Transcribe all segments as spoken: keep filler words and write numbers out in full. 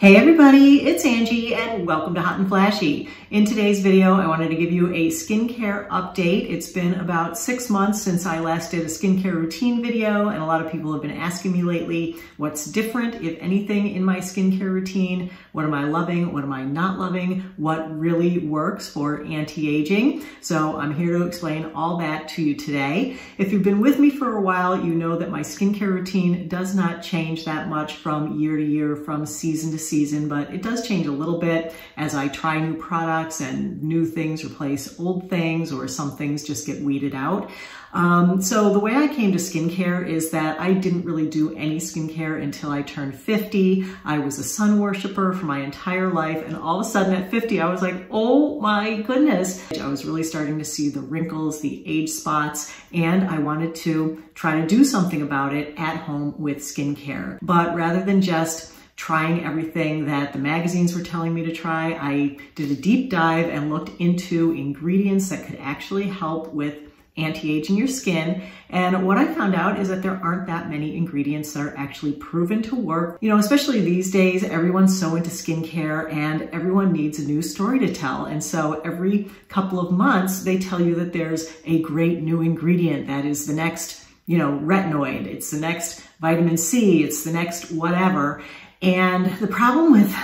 Hey everybody, it's Angie and welcome to Hot and Flashy. In today's video, I wanted to give you a skincare update. It's been about six months since I last did a skincare routine video, and a lot of people have been asking me lately what's different, if anything, in my skincare routine. What am I loving? What am I not loving? What really works for anti-aging? So I'm here to explain all that to you today. If you've been with me for a while, you know that my skincare routine does not change that much from year to year, from season to season. Season, but it does change a little bit as I try new products and new things replace old things, or some things just get weeded out. Um, so the way I came to skincare is that I didn't really do any skincare until I turned fifty. I was a sun worshiper for my entire life, and all of a sudden at fifty, I was like, oh my goodness. I was really starting to see the wrinkles, the age spots, and I wanted to try to do something about it at home with skincare. But rather than just trying everything that the magazines were telling me to try, I did a deep dive and looked into ingredients that could actually help with anti-aging your skin. And what I found out is that there aren't that many ingredients that are actually proven to work. You know, especially these days, everyone's so into skincare and everyone needs a new story to tell. And so every couple of months, they tell you that there's a great new ingredient that is the next, you know, retinoid, it's the next vitamin C, it's the next whatever. And the problem with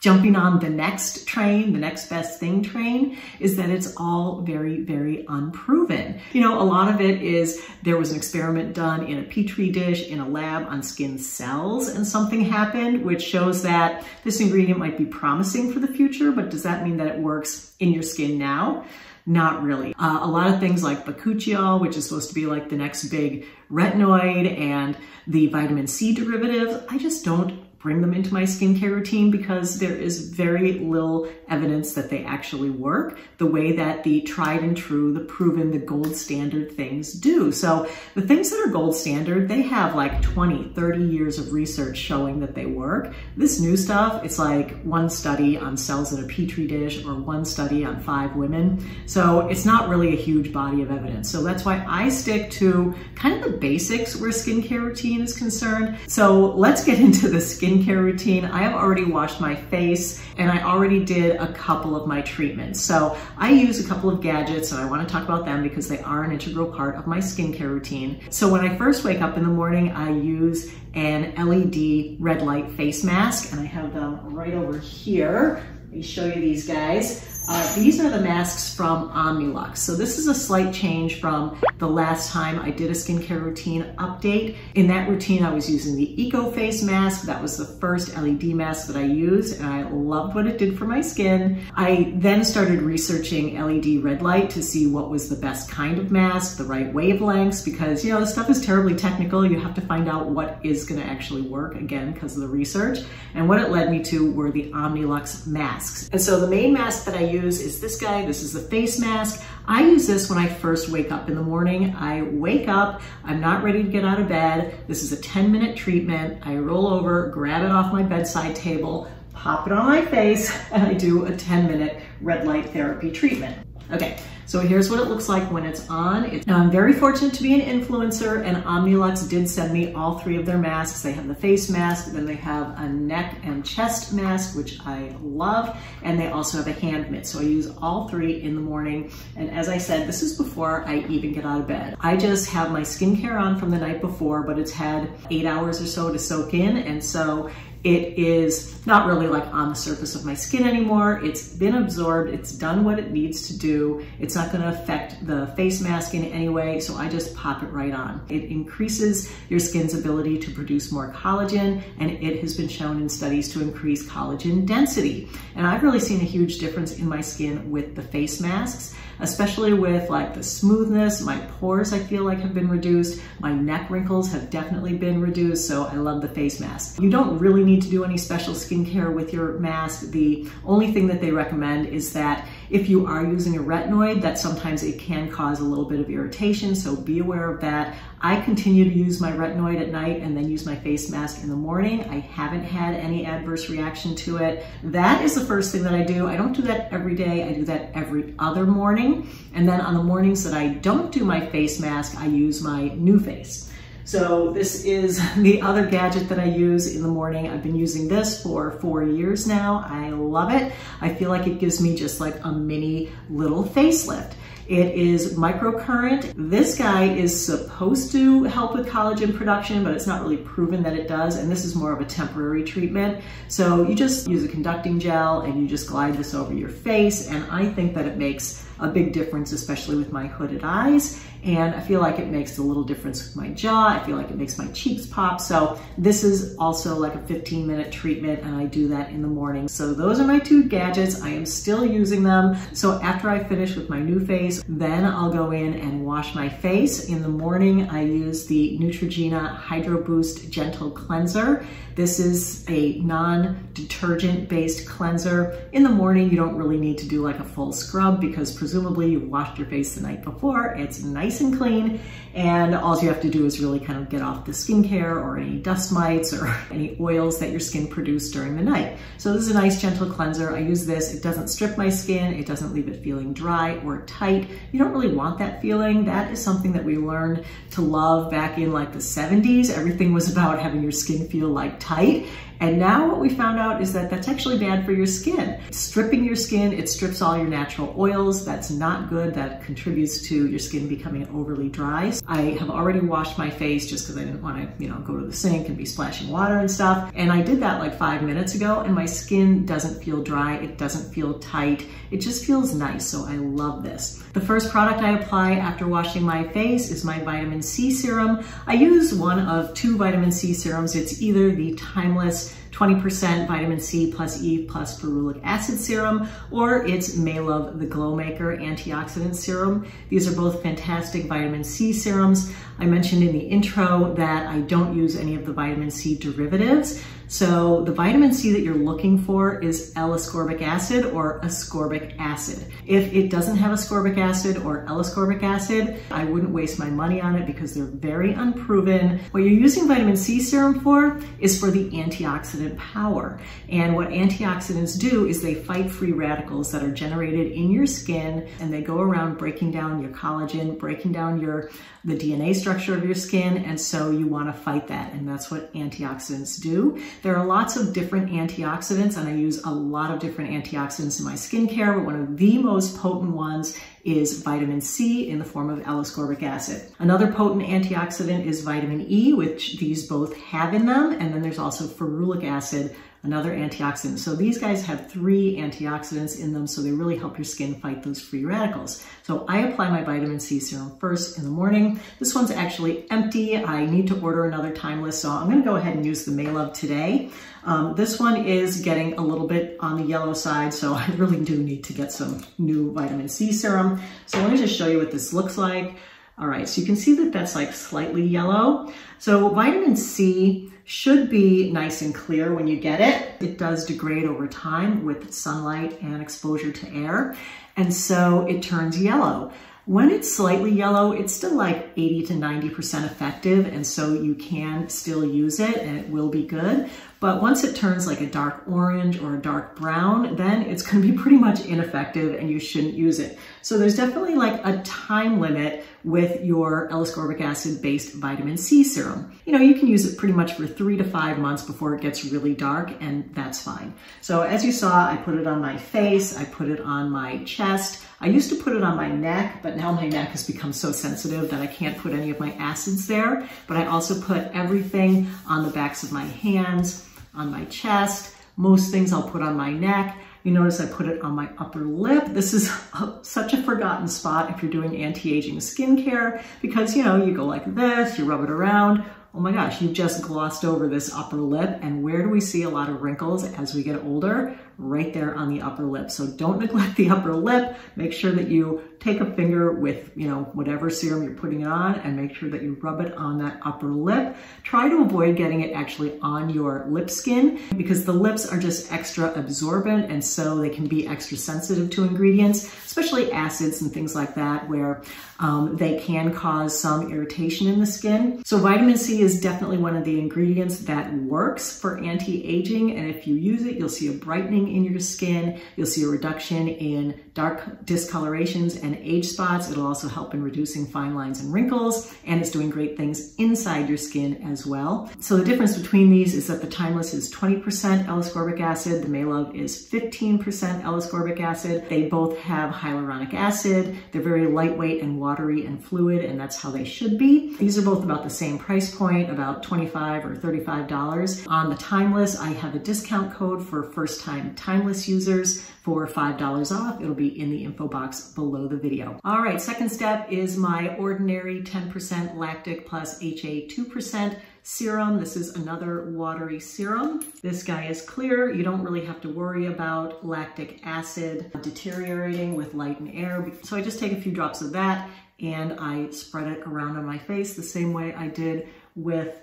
jumping on the next train, the next best thing train, is that it's all very, very unproven. You know, a lot of it is there was an experiment done in a petri dish in a lab on skin cells, and something happened which shows that this ingredient might be promising for the future, but does that mean that it works in your skin now? Not really. Uh, a lot of things like bakuchiol, which is supposed to be like the next big retinoid, and the vitamin C derivatives, I just don't bring them into my skincare routine because there is very little evidence that they actually work the way that the tried and true, the proven, the gold standard things do. So the things that are gold standard, they have like twenty, thirty years of research showing that they work. This new stuff, it's like one study on cells in a petri dish or one study on five women. So it's not really a huge body of evidence. So that's why I stick to kind of the basics where skincare routine is concerned. So let's get into the skincare skincare routine. I have already washed my face and I already did a couple of my treatments. So I use a couple of gadgets and I want to talk about them because they are an integral part of my skincare routine. So when I first wake up in the morning, I use an L E D red light face mask, and I have them right over here. Let me show you these guys. Uh, these are the masks from OmniLux. So this is a slight change from the last time I did a skincare routine update. In that routine, I was using the EcoFace mask. That was the first L E D mask that I used, and I loved what it did for my skin. I then started researching L E D red light to see what was the best kind of mask, the right wavelengths, because, you know, this stuff is terribly technical. You have to find out what is going to actually work, again, because of the research. And what it led me to were the OmniLux masks. And so the main mask that I use is this guy. This is the face mask. I use this when I first wake up in the morning. I wake up, I'm not ready to get out of bed. This is a ten minute treatment. I roll over, grab it off my bedside table, pop it on my face, and I do a ten minute red light therapy treatment. Okay. So here's what it looks like when it's on. It's, now I'm very fortunate to be an influencer, and OmniLux did send me all three of their masks. They have the face mask, then they have a neck and chest mask, which I love, and they also have a hand mitt. So I use all three in the morning. And as I said, this is before I even get out of bed. I just have my skincare on from the night before, but it's had eight hours or so to soak in. And so it is not really like on the surface of my skin anymore. It's been absorbed. It's done what it needs to do. It's not going to affect the face mask in any way. So I just pop it right on. It increases your skin's ability to produce more collagen, and it has been shown in studies to increase collagen density. And I've really seen a huge difference in my skin with the face masks, especially with like the smoothness. My pores, I feel like, have been reduced. My neck wrinkles have definitely been reduced. So I love the face mask. You don't really need to do any special skincare with your mask. The only thing that they recommend is that if you are using a retinoid, that sometimes it can cause a little bit of irritation, so be aware of that. I continue to use my retinoid at night and then use my face mask in the morning. I haven't had any adverse reaction to it. That is the first thing that I do. I don't do that every day. I do that every other morning. And then on the mornings that I don't do my face mask, I use my NuFace. So this is the other gadget that I use in the morning. I've been using this for four years now. I love it. I feel like it gives me just like a mini little facelift. It is microcurrent. This guy is supposed to help with collagen production, but it's not really proven that it does. And this is more of a temporary treatment. So you just use a conducting gel and you just glide this over your face. And I think that it makes a big difference, especially with my hooded eyes. And I feel like it makes a little difference with my jaw. I feel like it makes my cheeks pop. So this is also like a fifteen minute treatment, and I do that in the morning. So those are my two gadgets. I am still using them. So after I finish with my NuFace, then I'll go in and wash my face. In the morning, I use the Neutrogena Hydro Boost Gentle Cleanser. This is a non-detergent based cleanser. In the morning, you don't really need to do like a full scrub because presumably you washed your face the night before. It's nice and clean, and all you have to do is really kind of get off the skincare or any dust mites or any oils that your skin produced during the night. So this is a nice gentle cleanser. I use this. It doesn't strip my skin. It doesn't leave it feeling dry or tight. You don't really want that feeling. That is something that we learned to love back in like the seventies. Everything was about having your skin feel like tight. And now what we found out is that that's actually bad for your skin. It's stripping your skin, it strips all your natural oils. That's not good. That contributes to your skin becoming overly dry. I have already washed my face just because I didn't want to, you know, go to the sink and be splashing water and stuff. And I did that like five minutes ago, and my skin doesn't feel dry. It doesn't feel tight. It just feels nice. So I love this. The first product I apply after washing my face is my vitamin C serum. I use one of two vitamin C serums. It's either the Timeless twenty percent vitamin C plus E plus ferulic acid serum, or it's Maelove the Glow Maker antioxidant serum. These are both fantastic vitamin C serums. I mentioned in the intro that I don't use any of the vitamin C derivatives. So the vitamin C that you're looking for is L-ascorbic acid or ascorbic acid. If it doesn't have ascorbic acid or L-ascorbic acid, I wouldn't waste my money on it because they're very unproven. What you're using vitamin C serum for is for the antioxidant power. And what antioxidants do is they fight free radicals that are generated in your skin, and they go around breaking down your collagen, breaking down your the D N A structure of your skin. And so you want to fight that. And that's what antioxidants do. There are lots of different antioxidants, and I use a lot of different antioxidants in my skincare, but one of the most potent ones is vitamin C in the form of L-ascorbic acid. Another potent antioxidant is vitamin E, which these both have in them, and then there's also ferulic acid, another antioxidant. So these guys have three antioxidants in them, so they really help your skin fight those free radicals. So I apply my vitamin C serum first in the morning. This one's actually empty. I need to order another Timeless, so I'm gonna go ahead and use the Maelove today. Um, this one is getting a little bit on the yellow side, so I really do need to get some new vitamin C serum. So let me just show you what this looks like. All right, so you can see that that's like slightly yellow. So vitamin C should be nice and clear when you get it. It does degrade over time with sunlight and exposure to air, and so it turns yellow. When it's slightly yellow, it's still like eighty to ninety percent effective, and so you can still use it and it will be good. But once it turns like a dark orange or a dark brown, then it's going to be pretty much ineffective and you shouldn't use it. So there's definitely like a time limit with your L-ascorbic acid-based vitamin C serum. You know, you can use it pretty much for three to five months before it gets really dark, and that's fine. So as you saw, I put it on my face, I put it on my chest. I used to put it on my neck, but now my neck has become so sensitive that I can't put any of my acids there. But I also put everything on the backs of my hands, on my chest. Most things I'll put on my neck. You notice I put it on my upper lip. This is a, such a forgotten spot if you're doing anti-aging skincare, because, you know, you go like this, you rub it around. Oh my gosh, you just glossed over this upper lip. And where do we see a lot of wrinkles as we get older? Right there on the upper lip. So don't neglect the upper lip. Make sure that you take a finger with, you know, whatever serum you're putting it on, and make sure that you rub it on that upper lip. Try to avoid getting it actually on your lip skin, because the lips are just extra absorbent, and so they can be extra sensitive to ingredients, especially acids and things like that, where um, they can cause some irritation in the skin. So vitamin C is definitely one of the ingredients that works for anti-aging, and if you use it, you'll see a brightening in your skin, you'll see a reduction in dark discolorations and age spots. It'll also help in reducing fine lines and wrinkles, and it's doing great things inside your skin as well. So the difference between these is that the Timeless is twenty percent L-ascorbic acid, the Maelove is fifteen percent L-ascorbic acid. They both have hyaluronic acid. They're very lightweight and watery and fluid, and that's how they should be. These are both about the same price point, about twenty-five or thirty-five dollars. On the Timeless, I have a discount code for first-time Timeless users for five dollars off. It'll be in the info box below the video. All right, second step is my Ordinary ten percent Lactic plus H A two percent serum. This is another watery serum. This guy is clear. You don't really have to worry about lactic acid deteriorating with light and air. So I just take a few drops of that and I spread it around on my face the same way I did with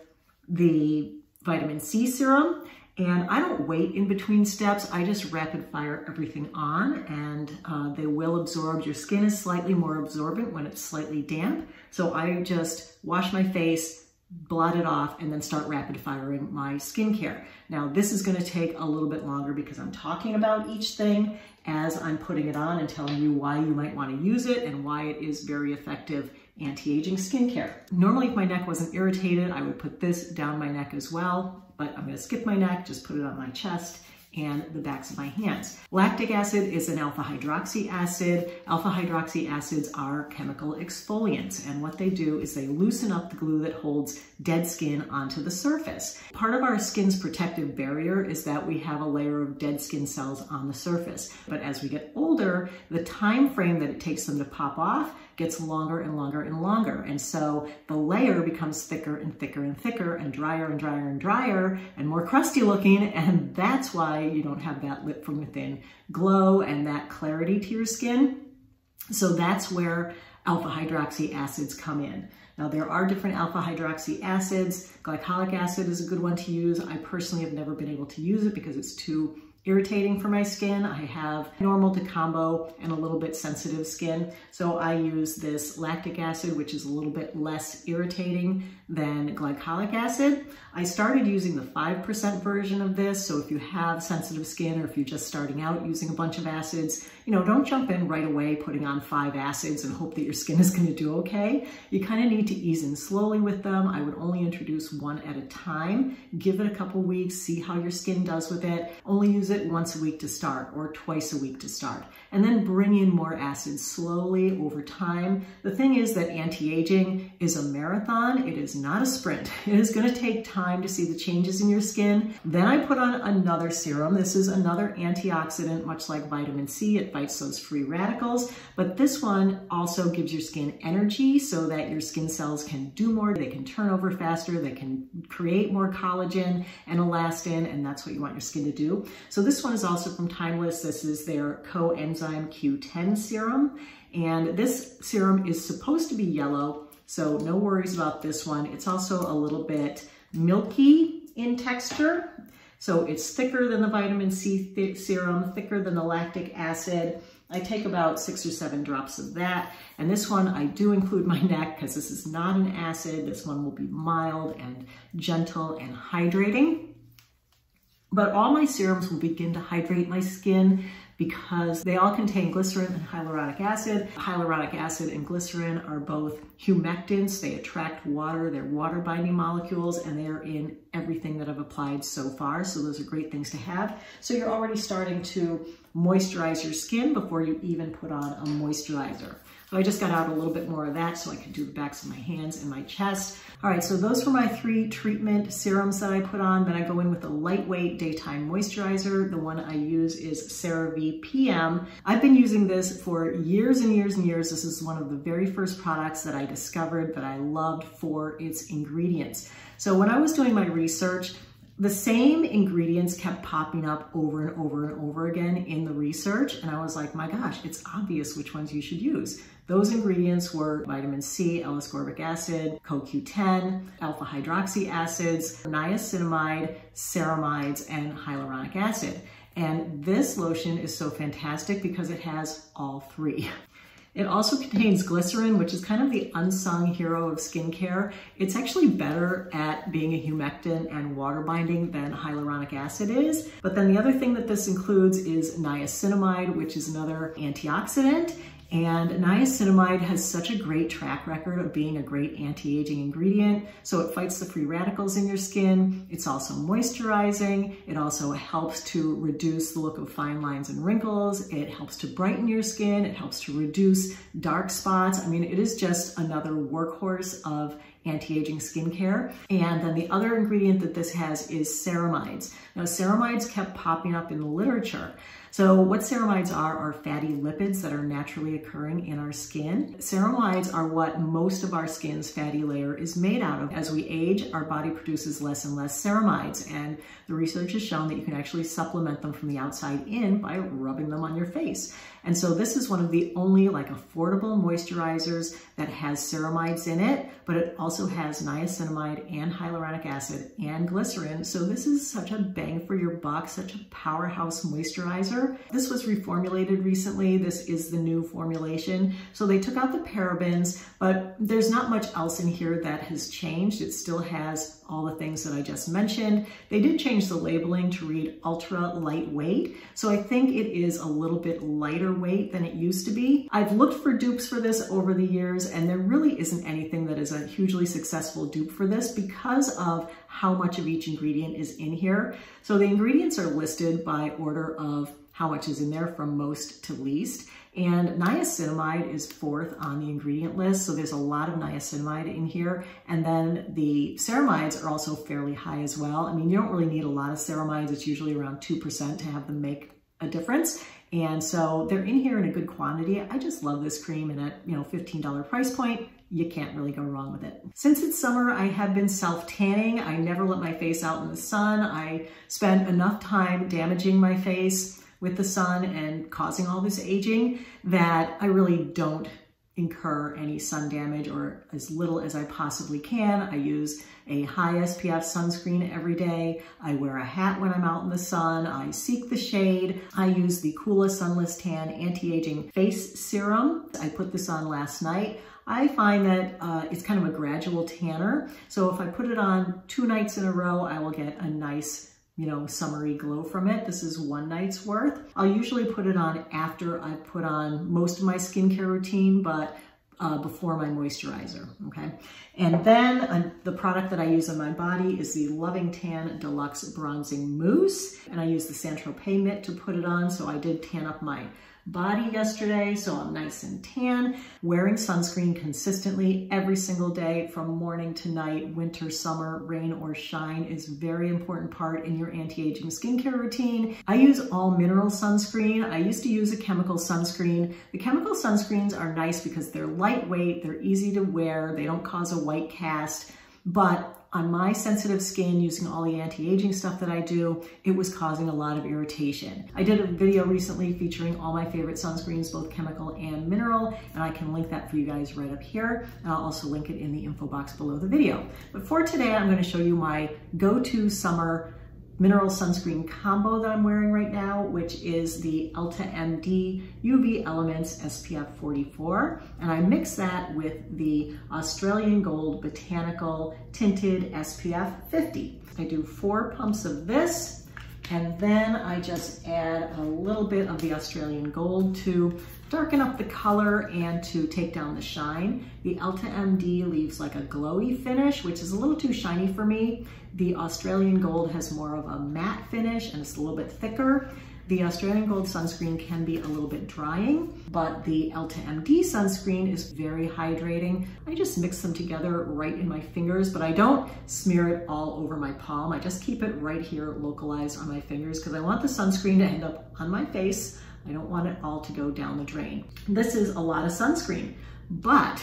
the vitamin C serum. And I don't wait in between steps. I just rapid fire everything on, and uh, they will absorb. Your skin is slightly more absorbent when it's slightly damp. So I just wash my face, blot it off, and then start rapid firing my skincare. Now this is gonna take a little bit longer because I'm talking about each thing as I'm putting it on and telling you why you might wanna use it and why it is very effective anti-aging skincare. Normally if my neck wasn't irritated, I would put this down my neck as well, but I'm gonna skip my neck, just put it on my chest and the backs of my hands. Lactic acid is an alpha hydroxy acid. Alpha hydroxy acids are chemical exfoliants, and what they do is they loosen up the glue that holds dead skin onto the surface. Part of our skin's protective barrier is that we have a layer of dead skin cells on the surface, but as we get older, the time frame that it takes them to pop off gets longer and longer and longer. And so the layer becomes thicker and thicker and thicker and drier and drier and drier and more crusty looking. And that's why you don't have that lip from within glow and that clarity to your skin. So that's where alpha hydroxy acids come in. Now there are different alpha hydroxy acids. Glycolic acid is a good one to use. I personally have never been able to use it because it's too irritating for my skin. I have normal to combo and a little bit sensitive skin. So I use this lactic acid, which is a little bit less irritating than glycolic acid. I started using the five percent version of this. So if you have sensitive skin or if you're just starting out using a bunch of acids, you know, don't jump in right away putting on five acids and hope that your skin is going to do okay. You kind of need to ease in slowly with them. I would only introduce one at a time. Give it a couple weeks, see how your skin does with it. Only use it once a week to start or twice a week to start, and then bring in more acids slowly over time. The thing is that anti-aging is a marathon. It is not a sprint. It is going to take time to see the changes in your skin. Then I put on another serum. This is another antioxidant, much like vitamin C. It fights those free radicals, but this one also gives your skin energy so that your skin cells can do more. They can turn over faster. They can create more collagen and elastin, and that's what you want your skin to do. So So this one is also from Timeless. This is their coenzyme Q ten serum. And this serum is supposed to be yellow, so no worries about this one. It's also a little bit milky in texture. So it's thicker than the vitamin C th- serum, thicker than the lactic acid. I take about six or seven drops of that. And this one, I do include my neck because this is not an acid. This one will be mild and gentle and hydrating. But all my serums will begin to hydrate my skin because they all contain glycerin and hyaluronic acid. Hyaluronic acid and glycerin are both humectants. They attract water, they're water binding molecules, and they're in everything that I've applied so far. So those are great things to have. So you're already starting to moisturize your skin before you even put on a moisturizer. So I just got out a little bit more of that so I could do the backs of my hands and my chest. All right, so those were my three treatment serums that I put on. Then I go in with a lightweight daytime moisturizer. The one I use is CeraVe P M. I've been using this for years and years and years. This is one of the very first products that I discovered that I loved for its ingredients. So when I was doing my research, the same ingredients kept popping up over and over and over again in the research. And I was like, my gosh, it's obvious which ones you should use. Those ingredients were vitamin C, L-ascorbic acid, C o Q ten, alpha hydroxy acids, niacinamide, ceramides, and hyaluronic acid. And this lotion is so fantastic because it has all three. It also contains glycerin, which is kind of the unsung hero of skincare. It's actually better at being a humectant and water binding than hyaluronic acid is. But then the other thing that this includes is niacinamide, which is another antioxidant. And niacinamide has such a great track record of being a great anti-aging ingredient. So it fights the free radicals in your skin. It's also moisturizing. It also helps to reduce the look of fine lines and wrinkles. It helps to brighten your skin. It helps to reduce dark spots. I mean, it is just another workhorse of anti-aging skincare. And then the other ingredient that this has is ceramides. Now, ceramides kept popping up in the literature. So what ceramides are, are fatty lipids that are naturally occurring in our skin. Ceramides are what most of our skin's fatty layer is made out of. As we age, our body produces less and less ceramides, and the research has shown that you can actually supplement them from the outside in by rubbing them on your face. And so this is one of the only like affordable moisturizers that has ceramides in it, but it also has niacinamide and hyaluronic acid and glycerin. So this is such a bang for your buck, such a powerhouse moisturizer. This was reformulated recently. This is the new formulation. So they took out the parabens, but there's not much else in here that has changed. It still has all the things that I just mentioned. They did change the labeling to read ultra lightweight. So I think it is a little bit lighter weight than it used to be. I've looked for dupes for this over the years, and there really isn't anything that is a hugely successful dupe for this because of how much of each ingredient is in here. So the ingredients are listed by order of how much is in there from most to least. And niacinamide is fourth on the ingredient list. So there's a lot of niacinamide in here. And then the ceramides are also fairly high as well. I mean, you don't really need a lot of ceramides. It's usually around two percent to have them make a difference. And so they're in here in a good quantity. I just love this cream, and at, you know, fifteen dollar price point, you can't really go wrong with it. Since it's summer, I have been self-tanning. I never let my face out in the sun. I spent enough time damaging my face with the sun and causing all this aging that I really don't incur any sun damage, or as little as I possibly can. I use a high S P F sunscreen every day. I wear a hat when I'm out in the sun. I seek the shade. I use the Coola Sunless Tan Anti-Aging Face Serum. I put this on last night. I find that uh, it's kind of a gradual tanner. So if I put it on two nights in a row, I will get a nice, you know, summery glow from it. This is one night's worth. I'll usually put it on after I put on most of my skincare routine, but uh, before my moisturizer, okay? And then uh, the product that I use on my body is the Loving Tan Deluxe Bronzing Mousse, and I use the Saint Tropez mitt to put it on, so I did tan up my body yesterday, so I'm nice and tan. Wearing sunscreen consistently every single day from morning to night, winter, summer, rain or shine, is a very important part in your anti-aging skincare routine. I use all mineral sunscreen. I used to use a chemical sunscreen. The chemical sunscreens are nice because they're lightweight, they're easy to wear, they don't cause a white cast, but on my sensitive skin, using all the anti-aging stuff that I do, it was causing a lot of irritation. I did a video recently featuring all my favorite sunscreens, both chemical and mineral, and I can link that for you guys right up here. And I'll also link it in the info box below the video. But for today, I'm gonna show you my go-to summer mineral sunscreen combo that I'm wearing right now, which is the EltaMD U V Elements S P F forty-four. And I mix that with the Australian Gold Botanical Tinted S P F fifty. I do four pumps of this, and then I just add a little bit of the Australian Gold to darken up the color and to take down the shine. The EltaMD leaves like a glowy finish, which is a little too shiny for me. The Australian Gold has more of a matte finish, and it's a little bit thicker. The Australian Gold sunscreen can be a little bit drying, but the EltaMD sunscreen is very hydrating. I just mix them together right in my fingers, but I don't smear it all over my palm. I just keep it right here localized on my fingers because I want the sunscreen to end up on my face. I don't want it all to go down the drain. This is a lot of sunscreen, but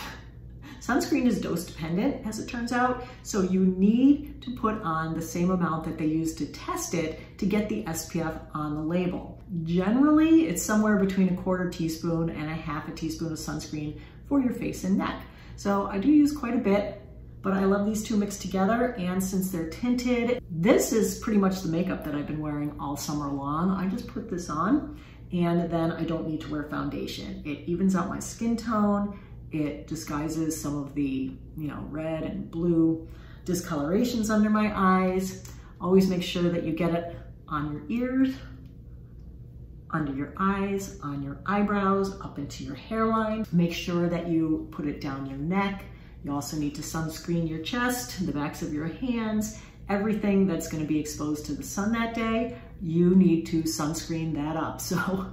sunscreen is dose dependent, as it turns out. So you need to put on the same amount that they use to test it to get the S P F on the label. Generally, it's somewhere between a quarter teaspoon and a half a teaspoon of sunscreen for your face and neck. So I do use quite a bit, but I love these two mixed together, and since they're tinted, this is pretty much the makeup that I've been wearing all summer long. I just put this on and then I don't need to wear foundation. It evens out my skin tone, it disguises some of the, you know, red and blue discolorations under my eyes. Always make sure that you get it on your ears, under your eyes, on your eyebrows, up into your hairline. Make sure that you put it down your neck. You also need to sunscreen your chest, the backs of your hands, everything that's going to be exposed to the sun that day. You need to sunscreen that up, so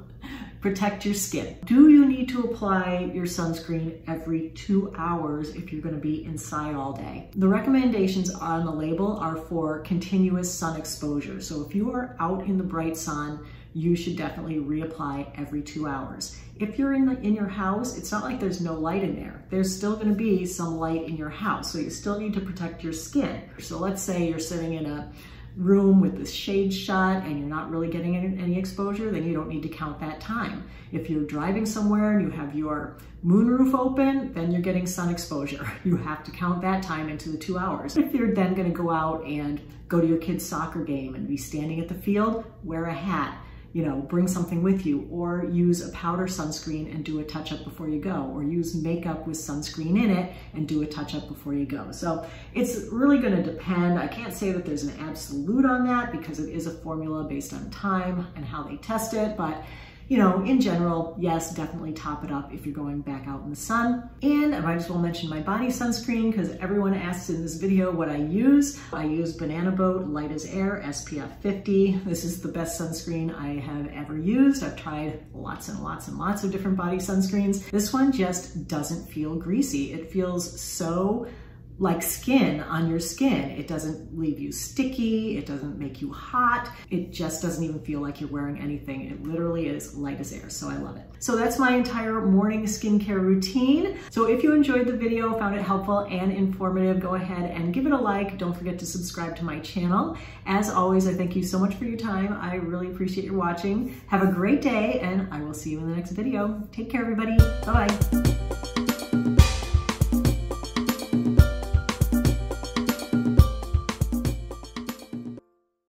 protect your skin. Do you need to apply your sunscreen every two hours if you're going to be inside all day? The recommendations on the label are for continuous sun exposure. So if you are out in the bright sun, you should definitely reapply every two hours. If you're in, the, in your house, it's not like there's no light in there. There's still gonna be some light in your house, so you still need to protect your skin. So let's say you're sitting in a room with the shade shut and you're not really getting any exposure, then you don't need to count that time. If you're driving somewhere and you have your moonroof open, then you're getting sun exposure. You have to count that time into the two hours. If you're then gonna go out and go to your kid's soccer game and be standing at the field, wear a hat. You know, bring something with you, or use a powder sunscreen and do a touch-up before you go, or use makeup with sunscreen in it and do a touch-up before you go. So it's really gonna depend. I can't say that there's an absolute on that because it is a formula based on time and how they test it, but you know, in general, yes, definitely top it up if you're going back out in the sun. And I might as well mention my body sunscreen because everyone asks in this video what I use. I use Banana Boat Light as Air S P F fifty. This is the best sunscreen I have ever used. I've tried lots and lots and lots of different body sunscreens. This one just doesn't feel greasy. It feels so like skin on your skin. It doesn't leave you sticky. It doesn't make you hot. It just doesn't even feel like you're wearing anything. It literally is light as air, so I love it. So that's my entire morning skincare routine. So if you enjoyed the video, found it helpful and informative, go ahead and give it a like. Don't forget to subscribe to my channel. As always, I thank you so much for your time. I really appreciate your watching. Have a great day, and I will see you in the next video. Take care, everybody. Bye-bye.